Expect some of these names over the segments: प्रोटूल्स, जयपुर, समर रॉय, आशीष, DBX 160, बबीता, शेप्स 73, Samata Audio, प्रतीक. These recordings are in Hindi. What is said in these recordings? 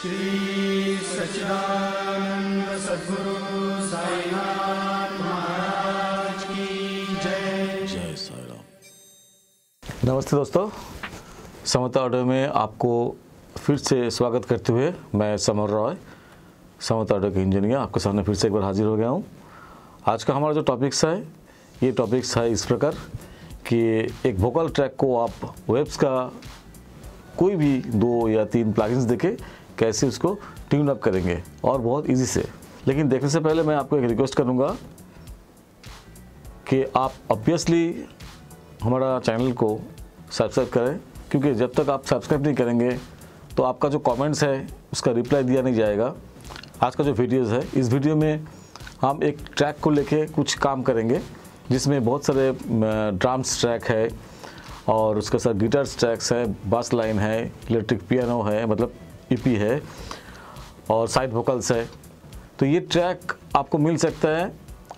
श्री सच्चिदानंद सद्गुरु साईनाथ महाराज की जय। जय साई राम। नमस्ते दोस्तों, समता ऑडियो में आपको फिर से स्वागत करते हुए मैं समर रॉय, समता ऑडियो के इंजीनियर, आपके सामने फिर से एक बार हाजिर हो गया हूँ। आज का हमारा जो टॉपिक्स है ये टॉपिक्स है इस प्रकार कि एक वोकल ट्रैक को आप वेब्स का कोई भी 2 या 3 प्लगइन्स देके कैसे उसको ट्यून अप करेंगे और बहुत इजी से। लेकिन देखने से पहले मैं आपको एक रिक्वेस्ट करूंगा कि आप ऑब्वियसली हमारा चैनल को सब्सक्राइब करें, क्योंकि जब तक आप सब्सक्राइब नहीं करेंगे तो आपका जो कमेंट्स है उसका रिप्लाई दिया नहीं जाएगा। आज का जो वीडियोज़ है इस वीडियो में हम एक ट्रैक को लेके कुछ काम करेंगे जिसमें बहुत सारे ड्राम्स ट्रैक है और उसके साथ गिटार्स ट्रैक्स है, बास लाइन है, इलेक्ट्रिक पियानो है, मतलब ईपी है और साइड वोकल्स है। तो ये ट्रैक आपको मिल सकता है,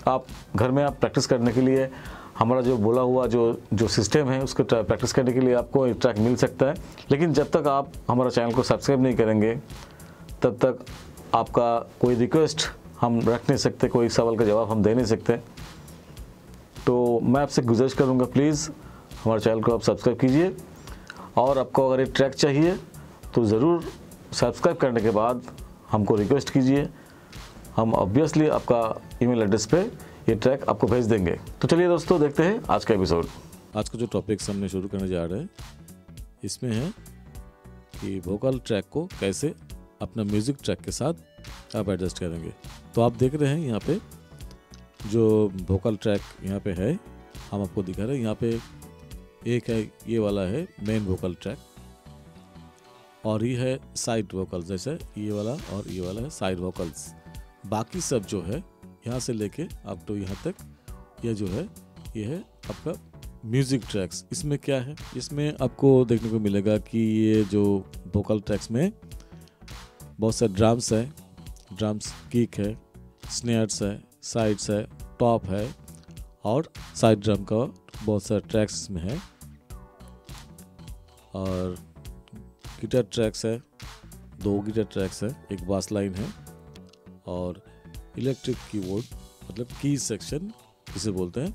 आप घर में आप प्रैक्टिस करने के लिए हमारा जो बोला हुआ जो सिस्टम है उसको प्रैक्टिस करने के लिए आपको ये ट्रैक मिल सकता है। लेकिन जब तक आप हमारा चैनल को सब्सक्राइब नहीं करेंगे तब तक आपका कोई रिक्वेस्ट हम रख नहीं सकते, कोई सवाल का जवाब हम दे नहीं सकते। तो मैं आपसे गुजारिश करूँगा, प्लीज़ हमारे चैनल को आप सब्सक्राइब कीजिए। और आपको अगर ये ट्रैक चाहिए तो ज़रूर सब्सक्राइब करने के बाद हमको रिक्वेस्ट कीजिए, हम ऑब्वियसली आपका ईमेल एड्रेस पे ये ट्रैक आपको भेज देंगे। तो चलिए दोस्तों, देखते हैं आज का एपिसोड। आज का जो टॉपिक्स हमने शुरू करने जा रहे हैं इसमें है कि वोकल ट्रैक को कैसे अपना म्यूज़िक ट्रैक के साथ आप एडजस्ट करेंगे। तो आप देख रहे हैं यहाँ पे जो वोकल ट्रैक यहाँ पे है हम आपको दिखा रहे हैं। यहाँ पे एक है ये वाला है मेन वोकल ट्रैक और ये है साइड वोकल्स, जैसे ये वाला और ये वाला है साइड वोकल्स। बाकी सब जो है यहाँ से लेके आप तो यहाँ तक ये जो है ये है आपका म्यूज़िक ट्रैक्स। इसमें क्या है, इसमें आपको देखने को मिलेगा कि ये जो वोकल ट्रैक्स में बहुत सारे ड्राम्स है, ड्राम्स किक है, स्नेयर्स है, साइड्स है, टॉप है और साइड ड्रम का बहुत सारे ट्रैक्स में है और गिटार ट्रैक्स है, 2 गिटार ट्रैक्स है, एक बास लाइन है और इलेक्ट्रिक कीबोर्ड मतलब की सेक्शन जिसे बोलते हैं,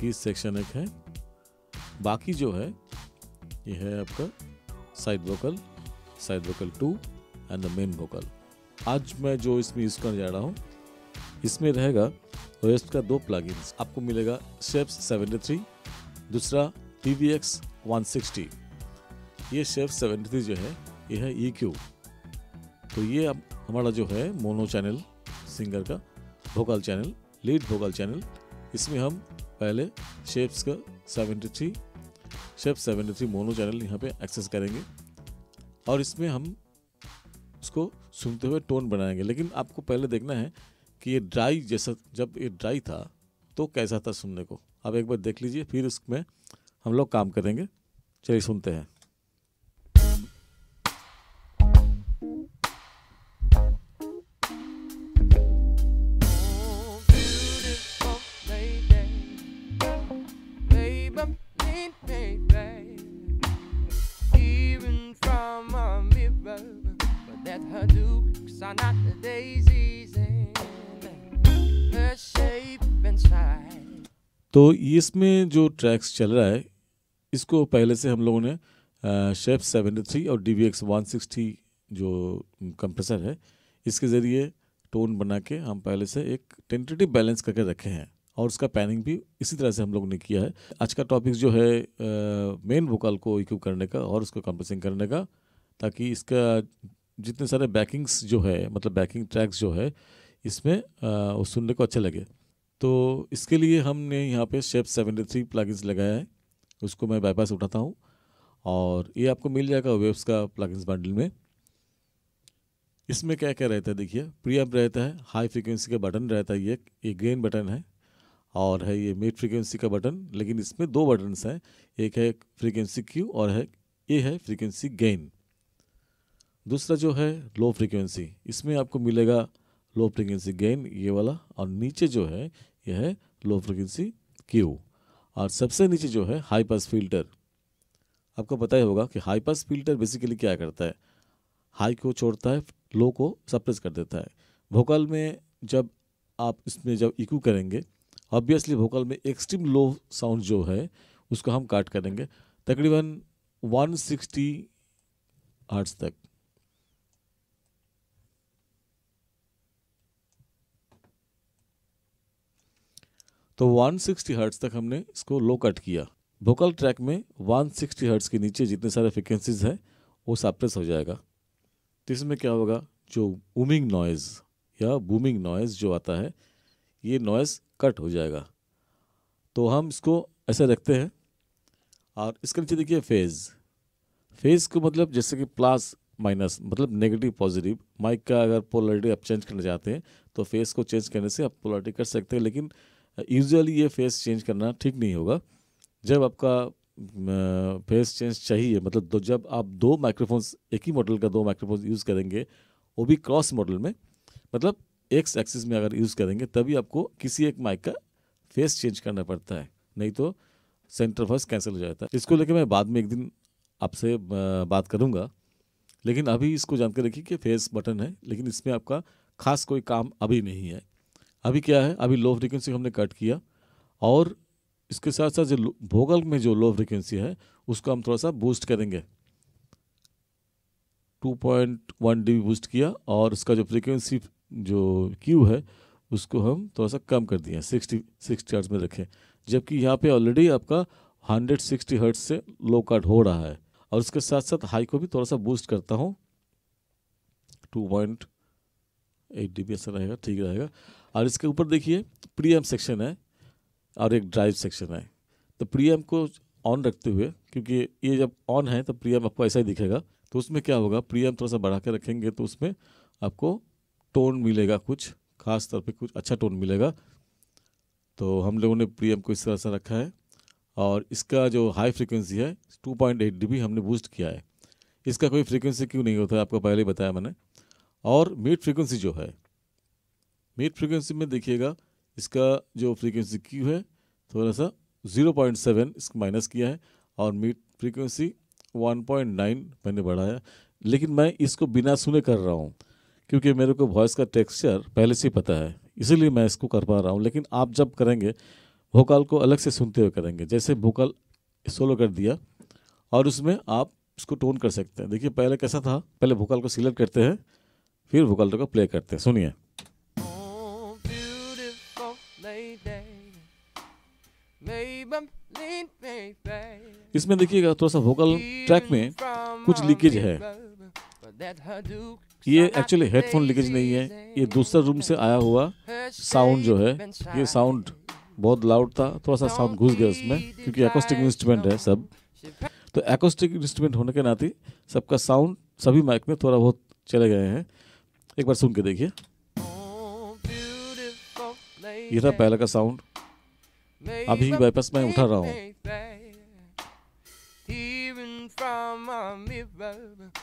की सेक्शन एक है। बाकी जो है ये है आपका side vocal 2 and the main vocal. आज मैं जो इसमें यूज़ करने जा रहा हूँ इसमें रहेगा वेस्ट का 2 प्लगइन्स। आपको मिलेगा शेप्स 73, दूसरा DBX 160। ये शेप्स 73 जो है ये है EQ। तो ये अब हमारा जो है मोनो चैनल सिंगर का vocal channel, lead vocal channel. इसमें हम पहले शेप्स का 73 मोनो चैनल यहाँ पे एक्सेस करेंगे और इसमें हम उसको सुनते हुए टोन बनाएंगे। लेकिन आपको पहले देखना है कि ये ड्राई जैसा, जब ये ड्राई था तो कैसा था सुनने को, आप एक बार देख लीजिए फिर उसमें हम लोग काम करेंगे। चलिए सुनते हैं। Are not the daisies in her shape and size. तो इसमें जो ट्रैक्स चल रहा है इसको पहले से हम लोगों ने शेप्स 73 और DBX 160 जो कंप्रेसर है इसके ज़रिए टोन बना के हम पहले से एक टेंटेटिव बैलेंस करके रखे हैं और उसका पैनिंग भी इसी तरह से हम लोगों ने किया है। आज का टॉपिक जो है मेन वोकल को इक्विप करने का और उसको कंप्रेसिंग करने का, ताकि इसका जितने सारे बैकिंग्स जो है मतलब बैकिंग ट्रैक्स जो है इसमें वो सुनने को अच्छे लगे। तो इसके लिए हमने यहाँ पे शेप्स 73 प्लगइन्स लगाया है, उसको मैं बाईपास उठाता हूँ और ये आपको मिल जाएगा वेव्स का प्लगइन्स बंडल में। इसमें क्या क्या रहता है देखिए, प्रीएम्प रहता है, हाई फ्रिक्वेंसी का बटन रहता है, ये गेन बटन है और है ये मिड फ्रिक्वेंसी का बटन। लेकिन इसमें 2 बटन्स हैं, एक है फ्रिक्वेंसी क्यू और है ये है फ्रिक्वेंसी गेन। दूसरा जो है लो फ्रीक्वेंसी, इसमें आपको मिलेगा लो फ्रीक्वेंसी गेन ये वाला और नीचे जो है यह है लो फ्रीक्वेंसी क्यू और सबसे नीचे जो है हाई पास फिल्टर। आपको पता ही होगा कि हाई पास फिल्टर बेसिकली क्या करता है, हाई को छोड़ता है, लो को सप्रेस कर देता है। वोकल में जब आप इसमें जब इको करेंगे, ऑब्वियसली वोकल में एक्सट्रीम लो साउंड जो है उसको हम काट करेंगे तकरीबन 160 हर्ट्ज तक। तो 160 हर्ट्ज तक हमने इसको लो कट किया। वोकल ट्रैक में 160 हर्ट्ज के नीचे जितने सारे फ्रिक्वेंसीज हैं वो सप्रेस हो जाएगा। तो इसमें क्या होगा, जो बूमिंग नॉइज़ या बूमिंग नॉइज़ जो आता है ये नॉइज़ कट हो जाएगा। तो हम इसको ऐसे रखते हैं और इसके नीचे देखिए फेज़। फेज़ को मतलब जैसे कि प्लस माइनस, मतलब नेगेटिव पॉजिटिव। माइक का अगर पोलरिटी आप चेंज करना चाहते हैं तो फेज़ को चेंज करने से आप पोलरिटी कर सकते हैं, लेकिन यूजुअली ये फेस चेंज करना ठीक नहीं होगा। जब आपका फेस चेंज चाहिए, मतलब तो जब आप दो माइक्रोफोन्स, एक ही मॉडल का दो माइक्रोफोन्स यूज़ करेंगे, वो भी क्रॉस मॉडल में, मतलब एक्स एक्सिस में अगर यूज़ करेंगे तभी आपको किसी एक माइक का फेस चेंज करना पड़ता है, नहीं तो सेंटर फेस कैंसिल हो जाता है। इसको लेके मैं बाद में एक दिन आपसे बात करूँगा, लेकिन अभी इसको जानकर रखिए कि फेस बटन है, लेकिन इसमें आपका खास कोई काम अभी नहीं है। अभी क्या है, अभी लो फ्रीक्वेंसी हमने कट किया और इसके साथ साथ जो वोकल में जो लो फ्रीक्वेंसी है उसको हम थोड़ा सा बूस्ट करेंगे। 2.1 dB बूस्ट किया और इसका जो फ्रीक्वेंसी जो Q है उसको हम थोड़ा सा कम कर दिया, 60 हर्ट्ज में रखें, जबकि यहाँ पे ऑलरेडी आपका 160 हर्ट्ज से लो कट हो रहा है। और उसके साथ साथ हाई को भी थोड़ा सा बूस्ट करता हूँ, 2.8 dB ऐसा रहेगा, ठीक रहेगा। और इसके ऊपर देखिए प्रीएम्प सेक्शन है और एक ड्राइव सेक्शन है। तो प्रीएम्प को ऑन रखते हुए, क्योंकि ये जब ऑन है तो प्रीएम्प आपको ऐसा ही दिखेगा, तो उसमें क्या होगा, प्रीएम्प थोड़ा सा बढ़ा के रखेंगे तो उसमें आपको टोन मिलेगा, कुछ खास तौर पे कुछ अच्छा टोन मिलेगा। तो हम लोगों ने प्रीएम्प को इस तरह से रखा है और इसका जो हाई फ्रिक्वेंसी है 2.8 dB हमने बूस्ट किया है। इसका कोई फ्रिक्वेंसी क्यों नहीं होता है, आपको पहले ही बताया मैंने। और मिड फ्रिक्वेंसी जो है, मिड फ्रिक्वेंसी में देखिएगा इसका जो फ्रीक्वेंसी क्यू है थोड़ा सा 0.7 इसको माइनस किया है और मिड फ्रीक्वेंसी 1.9 मैंने बढ़ाया, लेकिन मैं इसको बिना सुने कर रहा हूँ क्योंकि मेरे को वॉइस का टेक्सचर पहले से ही पता है, इसीलिए मैं इसको कर पा रहा हूँ। लेकिन आप जब करेंगे वोकल को अलग से सुनते हुए करेंगे, जैसे वोकल सोलो कर दिया और उसमें आप इसको टोन कर सकते हैं। देखिए पहले कैसा था, पहले वोकल को सिलेक्ट करते हैं फिर वोकल को प्ले करते हैं, सुनिए। इसमें देखिएगा थोड़ा सा वोकल ट्रैक में कुछ लीकेज है, ये एक्चुअली हेडफोन लीकेज नहीं है, ये दूसरा रूम से आया हुआ साउंड जो है, ये साउंड बहुत लाउड था, थोड़ा सा साउंड घुस गया उसमें, क्योंकि एकॉस्टिक इंस्ट्रूमेंट है सब, तो एकॉस्टिक इंस्ट्रूमेंट होने के नाते सबका साउंड सभी माइक में थोड़ा बहुत चले गए हैं। एक बार सुन के देखिए, ये था पहला का साउंड, अभी बाईपास में उठा रहा हूँ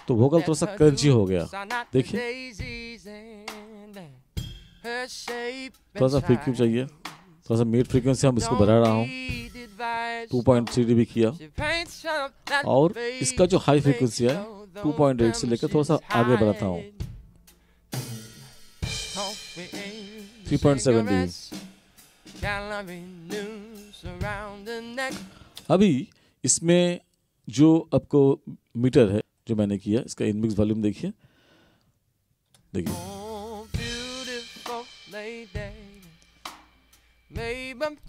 तो वोकल थोड़ा सा क्रंची हो गया। देखिए थोड़ा सा फ्रीक्वेंसी चाहिए, थोड़ा सा मिड फ्रीक्वेंसी हम इसको बढ़ा रहा हूँ, 2.3 dB किया और इसका जो हाई फ्रीक्वेंसी है 2.8 से लेकर थोड़ा सा आगे बढ़ाता हूँ, 3.7 dB। अभी इसमें जो आपको मीटर है जो मैंने किया, इसका इनमिक्स वॉल्यूम देखिए,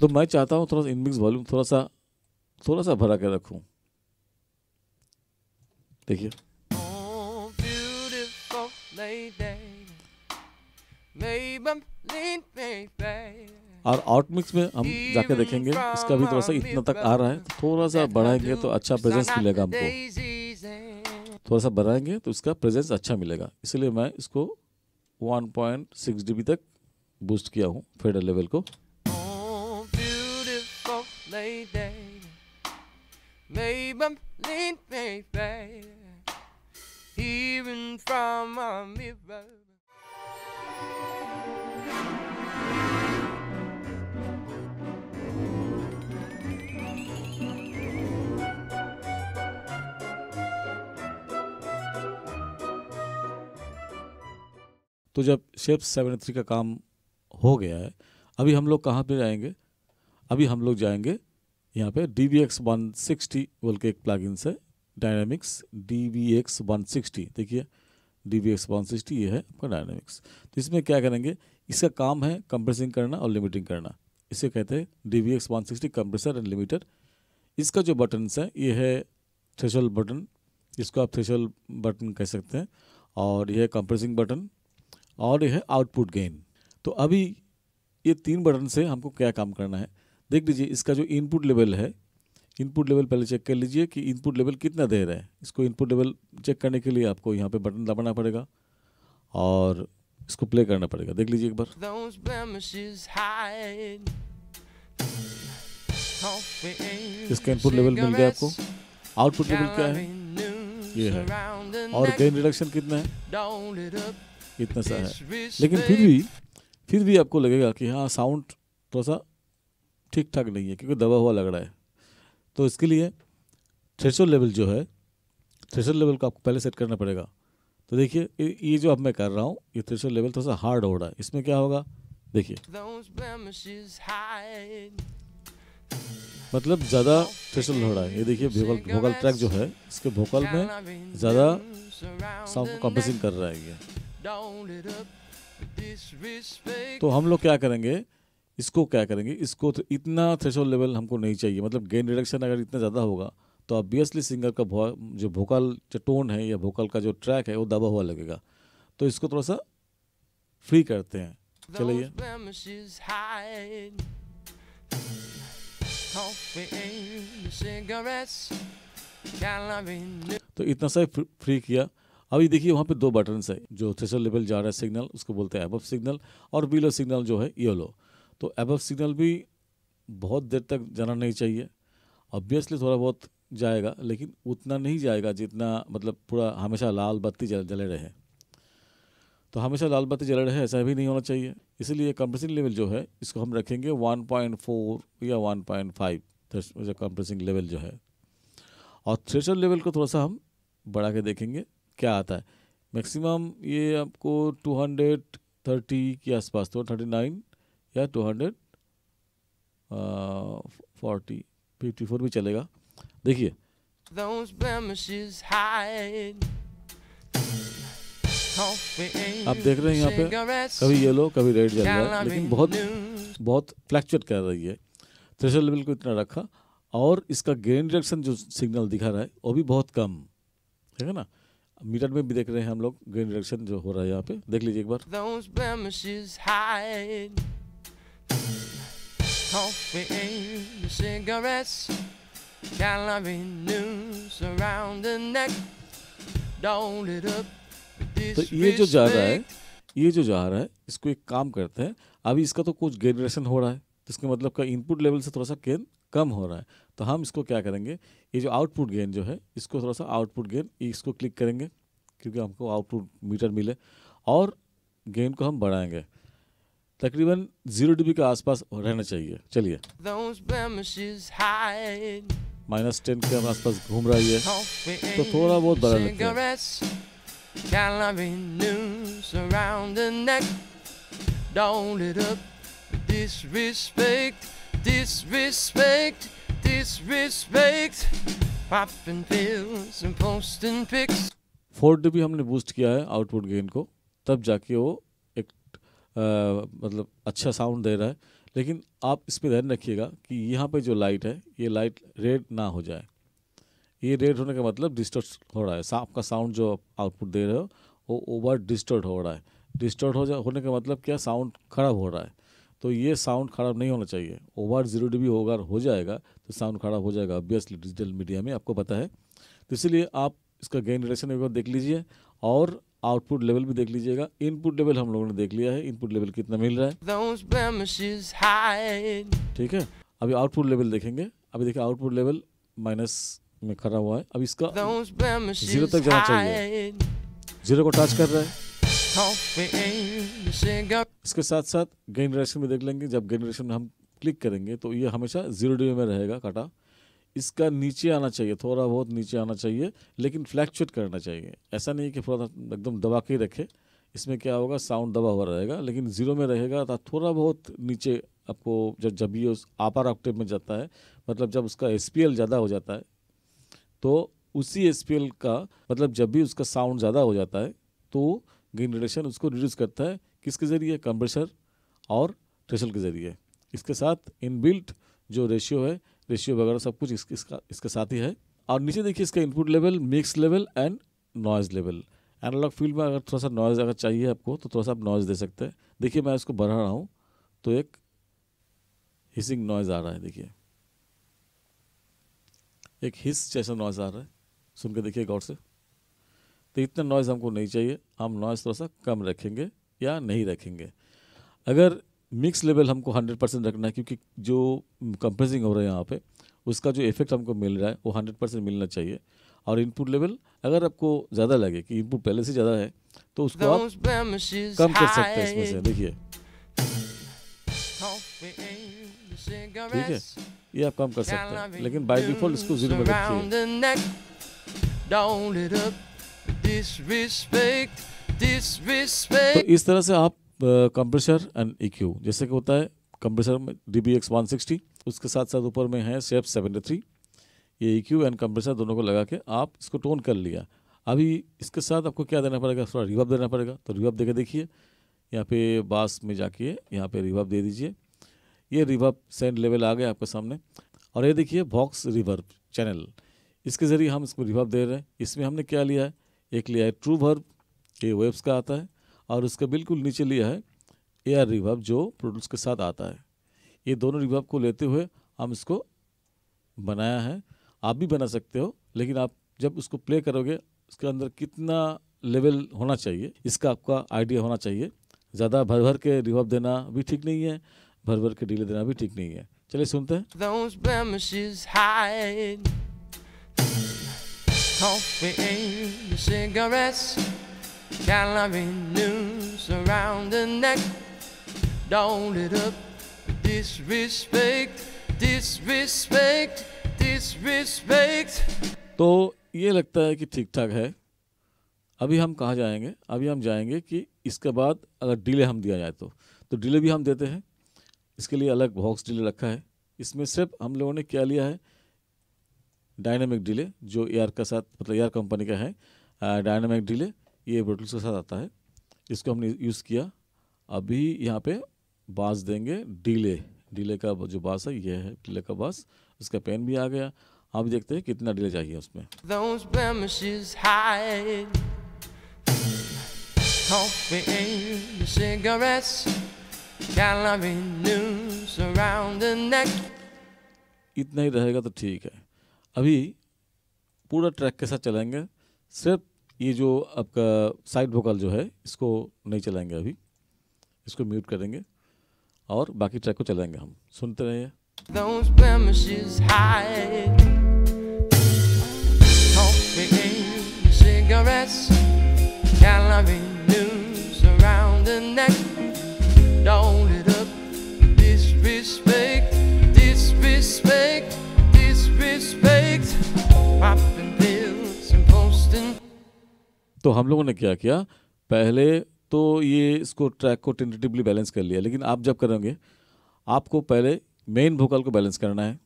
तो मैं चाहता हूँ थोड़ा सा इनमिक्स वॉल्यूम थोड़ा सा भरा के रखूँ। देखिए और आउटमिक्स में हम जाके देखेंगे, इसका भी थोड़ा सा इतना तक आ रहा है, थोड़ा सा बढ़ाएंगे तो अच्छा प्रेजेंस मिलेगा हमको, थोड़ा सा बढ़ाएंगे तो उसका प्रेजेंस अच्छा मिलेगा, इसलिए मैं इसको 1.6 dB तक बूस्ट किया हूँ फेडर लेवल को। तो जब शेप्स 73 का काम हो गया है, अभी हम लोग कहाँ पे जाएंगे? अभी हम लोग जाएंगे यहाँ पे DBX 160 बोल के एक प्लगइन है, डायनामिक्स DBX 160। देखिए DBX 160 ये है आपका डायनामिक्स। तो इसमें क्या करेंगे, इसका काम है कंप्रेसिंग करना और लिमिटिंग करना, इसे कहते हैं DBX 160 कंप्रेसर एंड लिमिटर। इसका जो बटन्स है, ये है थ्रेशोल्ड बटन, इसको आप थ्रेशोल्ड बटन कह सकते हैं, और यह है कंप्रेसिंग बटन, और यह है आउटपुट गेन। तो अभी ये तीन बटन से हमको क्या काम करना है, देख लीजिए। इसका जो इनपुट लेवल है, इनपुट लेवल पहले चेक कर लीजिए कि इनपुट लेवल कितना दे रहा है। इसको इनपुट लेवल चेक करने के लिए आपको यहाँ पे बटन दबाना पड़ेगा और इसको प्ले करना पड़ेगा। देख लीजिए एक बार, इसका इनपुट लेवल मिल गया आपको। आउटपुट लेवल क्या है, ये है, और गेन रिडक्शन कितना है, इतना सा है। लेकिन फिर भी आपको लगेगा कि हाँ साउंड थोड़ा सा ठीक ठाक नहीं है, क्योंकि दबा हुआ लग रहा है। तो इसके लिए थ्रेशोल्ड लेवल जो है, थ्रेशोल्ड लेवल को आपको पहले सेट करना पड़ेगा। तो देखिए ये जो अब मैं कर रहा हूँ, ये थ्रेशोल्ड लेवल थोड़ा सा हार्ड हो रहा है। इसमें क्या होगा, देखिए मतलब ज़्यादा थ्रेशोल्ड हो रहा है। ये देखिए वोकल ट्रैक जो है, इसके वोकल में ज़्यादा साउंड को कंप्रेसिंग कर रहा है ये। तो हम लोग क्या करेंगे, इसको इतना थ्रेशोल्ड लेवल हमको नहीं चाहिए। मतलब गेन रिडक्शन अगर इतना ज़्यादा होगा तो ऑब्वियसली सिंगर का जो वोकल जो टोन है या वोकल का जो ट्रैक है वो दबा हुआ लगेगा। तो इसको थोड़ा सा फ्री करते हैं। चलिए तो इतना सा फ्री किया। अभी देखिए वहाँ पे दो बटन्स है, जो थ्रेशोल्ड लेवल जा रहा है सिग्नल, उसको बोलते हैं अबव सिग्नल, और बिलो सिग्नल जो है येलो। तो अबव सिग्नल भी बहुत देर तक जाना नहीं चाहिए। ऑब्वियसली थोड़ा बहुत जाएगा, लेकिन उतना नहीं जाएगा जितना, मतलब पूरा हमेशा लाल बत्ती जले रहे। तो हमेशा लाल बत्ती जल रहे ऐसा भी नहीं होना चाहिए। इसलिए कंप्रेसिंग लेवल जो है, इसको हम रखेंगे 1.4 या 1.5 कंप्रेसिंग लेवल जो है। और थ्रेशोल्ड लेवल को थोड़ा सा हम बढ़ा के देखेंगे क्या आता है। मैक्सिमम ये आपको 230 के आसपास, 239 या 240 54 भी चलेगा। देखिए आप देख रहे हैं यहाँ पे कभी येलो कभी रेड जल रहा है, लेकिन बहुत फ्लैक्चुएट कर रही है। थ्रेशोल्ड लेवल को इतना रखा, और इसका गेन रिडक्शन जो सिग्नल दिखा रहा है वो भी बहुत कम है ना। मीटर में भी देख रहे हैं हम लोग गेन रिडक्शन जो हो रहा है यहाँ पे, देख लीजिए एक बार। तो ये जो जा रहा है इसको एक काम करते हैं। अभी इसका तो कुछ गेन रिडक्शन हो रहा है, तो इसका मतलब का इनपुट लेवल से थोड़ा सा गेन कम हो रहा है। तो हम इसको क्या करेंगे, ये जो आउटपुट गेन जो है, इसको थोड़ा सा आउटपुट गेन, इसको क्लिक करेंगे क्योंकि हमको आउटपुट मीटर मिले, और गेन को हम बढ़ाएंगे। तकरीबन 0 dB के आसपास रहना चाहिए। चलिए -10 के आसपास घूम रही है, तो थोड़ा बहुत बढ़ा लगता है। Disrespect 4 dB हमने बूस्ट किया है आउटपुट गेन को, तब जाके वो एक मतलब अच्छा साउंड दे रहा है। लेकिन आप इस पर ध्यान रखिएगा कि यहाँ पे जो लाइट है, ये लाइट रेड ना हो जाए। ये रेड होने का मतलब डिस्टर्स हो रहा है, आपका साउंड जो आउटपुट दे रहे हो वो ओवर डिस्टर्ड हो रहा है। डिस्टर्ड होने का मतलब क्या, साउंड खराब हो रहा है। तो ये साउंड खराब नहीं होना चाहिए। ओवर 0 dB होगा, हो जाएगा तो साउंड खराब हो जाएगा, ऑब्वियसली डिजिटल मीडिया में आपको पता है। तो इसलिए आप इसका गेन रिडक्शन एक बार देख लीजिए, और आउटपुट लेवल भी देख लीजिएगा। इनपुट लेवल हम लोगों ने देख लिया है, इनपुट लेवल कितना मिल रहा है, ठीक है। अभी आउटपुट लेवल देखेंगे। अभी देखिए आउटपुट लेवल माइनस में खड़ा हुआ है। अब इसका 0 तक जाना चाहिए, 0 को टच कर रहा है। इसके साथ साथ गेन रिडक्शन में देख लेंगे। जब गेन रिडक्शन में हम क्लिक करेंगे तो ये हमेशा 0 dB में रहेगा काटा। इसका नीचे आना चाहिए, थोड़ा बहुत नीचे आना चाहिए, लेकिन फ्लैक्चुएट करना चाहिए। ऐसा नहीं कि थोड़ा एकदम दबा के रखे, इसमें क्या होगा, साउंड दबा हुआ रहेगा, लेकिन ज़ीरो में रहेगा तो थोड़ा बहुत नीचे आपको जब ये उस अपर ऑक्टेव में जाता है, मतलब जब उसका एसपीएल ज़्यादा हो जाता है, तो उसी एसपीएल का मतलब जब भी उसका साउंड ज़्यादा हो जाता है तो गेन रिडक्शन उसको रिड्यूस करता है, किसके ज़रिए, कंप्रेसर और थ्रेशोल्ड के ज़रिए। इसके साथ इनबिल्ट जो रेशियो है, रेशियो वगैरह सब कुछ इसके साथ ही है। और नीचे देखिए इसका input level, mix level and noise level. Analogue field में अगर थोड़ा सा नॉइज़ अगर चाहिए आपको तो थोड़ा सा आप नॉइज़ दे सकते हैं। देखिए मैं इसको बढ़ा रहा हूँ तो एक हिसिंग नॉइज़ आ रहा है, देखिए एक हिस जैसा नॉइज़ आ रहा है, सुन के देखिए गौर से। तो इतना नॉइज़ हमको नहीं चाहिए, हम नॉइज़ थोड़ा सा कम रखेंगे या नहीं रखेंगे। अगर मिक्स लेवल हमको 100% रखना है, क्योंकि जो कंप्रेसिंग हो रहा है यहाँ पे उसका जो इफेक्ट हमको मिल रहा है वो 100% मिलना चाहिए। और इनपुट लेवल अगर आपको ज़्यादा लगे कि इनपुट पहले से ज़्यादा है तो उसको आप कम कर सकते हैं इसमें से, देखिए ठीक है, ये आप कम कर सकते हैं, लेकिन बाय डिफॉल्ट इसको जीरो में रखिए। तो इस तरह से आप कंप्रेसर एंड EQ, जैसे कि होता है कंप्रेसर में DBX 160, उसके साथ साथ ऊपर में है शेप्स 73, ये EQ एंड कंप्रेसर दोनों को लगा के आप इसको टोन कर लिया। अभी इसके साथ आपको क्या देना पड़ेगा, थोड़ा रिवर्ब देना पड़ेगा। तो रिवर्ब देके देखिए, यहाँ पे बास में जाके यहाँ पे रिवर्ब दे दीजिए, ये रिवर्ब सेंड लेवल आ गया आपके सामने। और ये देखिए वॉक्स रिवर्ब चैनल, इसके ज़रिए हम इसको रिवर्ब दे रहे हैं। इसमें हमने क्या लिया है, एक लिया है ट्रू वर्ब, ये वेब्स का आता है, और उसके बिल्कुल नीचे लिया है एयर रिवर्ब जो प्रोटूल्स के साथ आता है। ये दोनों रिवर्ब को लेते हुए हम इसको बनाया है, आप भी बना सकते हो, लेकिन आप जब उसको प्ले करोगे उसके अंदर कितना लेवल होना चाहिए इसका आपका आइडिया होना चाहिए। ज़्यादा भर भर के रिवर्ब देना भी ठीक नहीं है, भर भर के डिले देना भी ठीक नहीं है। चलिए सुनते हैं। Calories around the neck, don't it up with disrespect, disrespect, disrespect। तो ये लगता है कि ठीक ठाक है। अभी हम कहाँ जाएंगे, अभी हम जाएंगे कि इसके बाद अगर डिले हम दिया जाए तो डिले भी हम देते हैं। इसके लिए अलग बॉक्स डिले रखा है, इसमें सिर्फ हम लोगों ने क्या लिया है, डायनामिक डिले जो एयर का साथ मतलब एयर कंपनी का है, डायनामिक डिले ये प्रोटूल्स के साथ आता है, इसको हमने यूज़ किया। अभी यहाँ पे बास देंगे, डिले का जो बास है ये है डिले का बास, उसका पेन भी आ गया। आप देखते हैं कितना डिले चाहिए उसमें। इतना ही रहेगा तो ठीक है। अभी पूरा ट्रैक के साथ चलाएंगे, सिर्फ ये जो आपका साइड वोकल जो है इसको नहीं चलाएंगे, अभी इसको म्यूट करेंगे और बाकी ट्रैक को चलाएंगे। हम सुनते रहिए। तो हम लोगों ने क्या किया, पहले तो ये इसको ट्रैक को टेंटेटिवली बैलेंस कर लिया, लेकिन आप जब करेंगे आपको पहले मेन वोकल को बैलेंस करना है,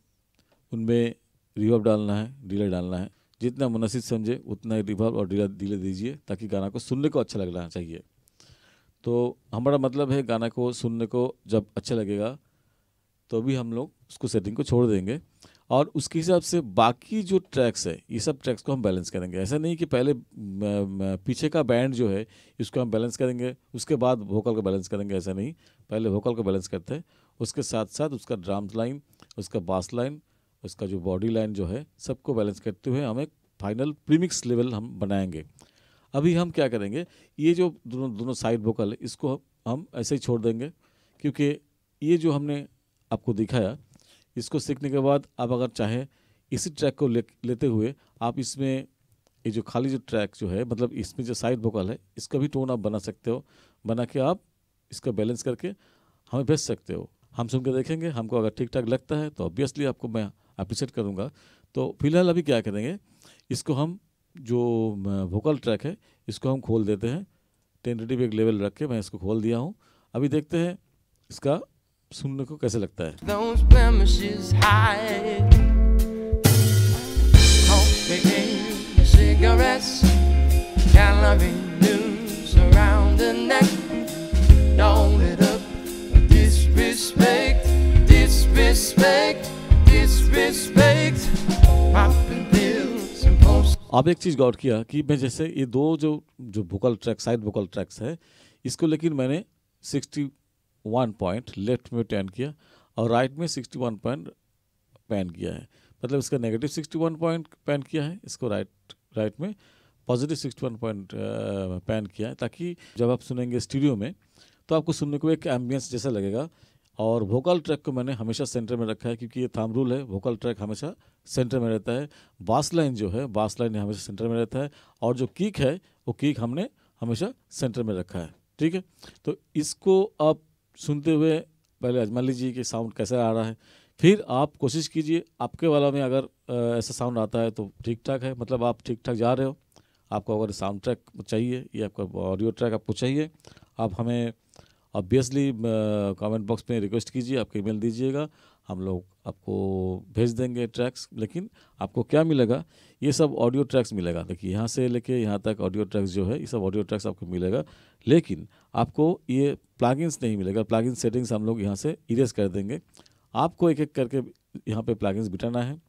उनमें रिवर्ब डालना है, डिले डालना है। जितना मुनासिब समझे उतना ही रिवर्ब और डिले दीजिए, ताकि गाना को सुनने को अच्छा लगना चाहिए। तो हमारा मतलब है गाना को सुनने को जब अच्छा लगेगा तो भी हम लोग उसको सेटिंग को छोड़ देंगे, और उसके हिसाब से बाकी जो ट्रैक्स है ये सब ट्रैक्स को हम बैलेंस करेंगे। ऐसा नहीं कि पहले पीछे का बैंड जो है इसको हम बैलेंस करेंगे उसके बाद वोकल को बैलेंस करेंगे, ऐसा नहीं। पहले वोकल को बैलेंस करते हैं, उसके साथ साथ उसका ड्राम्स लाइन, उसका बास लाइन, उसका जो बॉडी लाइन जो है सबको बैलेंस करते हुए हम एक फाइनल प्रीमिक्स लेवल हम बनाएंगे। अभी हम क्या करेंगे, ये जो दोनों साइड वोकल है इसको हम ऐसे ही छोड़ देंगे, क्योंकि ये जो हमने आपको दिखाया इसको सीखने के बाद आप अगर चाहें इसी ट्रैक को लेते हुए आप इसमें ये जो खाली जो ट्रैक जो है मतलब इसमें जो साइड वोकल है इसका भी टोन आप बना सकते हो, बना के आप इसका बैलेंस करके हमें भेज सकते हो। हम सुन के देखेंगे, हमको अगर ठीक ठाक लगता है तो ऑब्वियसली आपको मैं अप्रिशिएट करूँगा। तो फिलहाल अभी क्या करेंगे, इसको हम जो वोकल ट्रैक है इसको हम खोल देते हैं, टेंटेटिव एक लेवल रख के मैं इसको खोल दिया हूँ। अभी देखते हैं इसका सुनने को कैसे लगता है। आप एक चीज़ गौर किया कि मैं जैसे ये दो जो vocal track side vocal tracks है इसको, लेकिन मैंने 61 पॉइंट लेफ्ट में टर्न किया और राइट में 61 पॉइंट पैन किया है। मतलब इसका नेगेटिव 61 पॉइंट पैन किया है, इसको राइट में पॉजिटिव 61 पॉइंट पैन किया है, ताकि जब आप सुनेंगे स्टूडियो में तो आपको सुनने को एक एम्बियंस जैसा लगेगा। और वोकल ट्रैक को मैंने हमेशा सेंटर में रखा है क्योंकि ये थंब रूल है, वोकल ट्रैक हमेशा सेंटर में रहता है। बास लाइन जो है बास लाइन हमेशा सेंटर में रहता है और जो किक है वो किक हमने हमेशा सेंटर में रखा है। ठीक है, तो इसको आप सुनते हुए पहले आजमा लीजिए कि साउंड कैसे आ रहा है, फिर आप कोशिश कीजिए आपके वाला में अगर ऐसा साउंड आता है तो ठीक ठाक है, मतलब आप ठीक ठाक जा रहे हो। आपको अगर साउंड ट्रैक चाहिए या आपका ऑडियो ट्रैक आपको चाहिए, आप हमें ऑब्वियसली कमेंट बॉक्स में रिक्वेस्ट कीजिए, आपके ईमेल दीजिएगा, हम लोग आपको भेज देंगे ट्रैक्स। लेकिन आपको क्या मिलेगा, ये सब ऑडियो ट्रैक्स मिलेगा। देखिए यहाँ से लेके यहाँ तक ऑडियो ट्रैक्स जो है ये सब ऑडियो ट्रैक्स आपको मिलेगा, लेकिन आपको ये प्लगइन्स नहीं मिलेगा। प्लगइन सेटिंग्स हम लोग यहाँ से इरेज कर देंगे। आपको एक एक करके यहाँ पे प्लगइन्स बिठाना है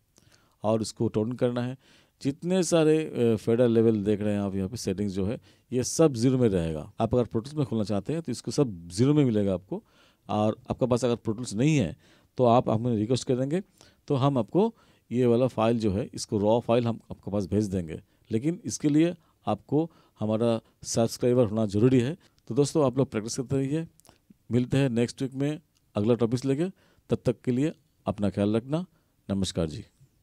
और उसको टोन करना है। जितने सारे फेडर लेवल देख रहे हैं आप यहाँ पे सेटिंग्स जो है ये सब जीरो में रहेगा। आप अगर प्रोटूल्स में खोलना चाहते हैं तो इसको सब जीरो में मिलेगा आपको, और आपके पास अगर प्रोटूल्स नहीं है तो आप हमें रिक्वेस्ट कर देंगे तो हम आपको ये वाला फाइल जो है इसको रॉ फाइल हम आपके पास भेज देंगे। लेकिन इसके लिए आपको हमारा सब्सक्राइबर होना ज़रूरी है। तो दोस्तों आप लोग प्रैक्टिस करते रहिए, मिलते हैं नेक्स्ट वीक में अगला टॉपिक लेके। तब तक के लिए अपना ख्याल रखना, नमस्कार जी।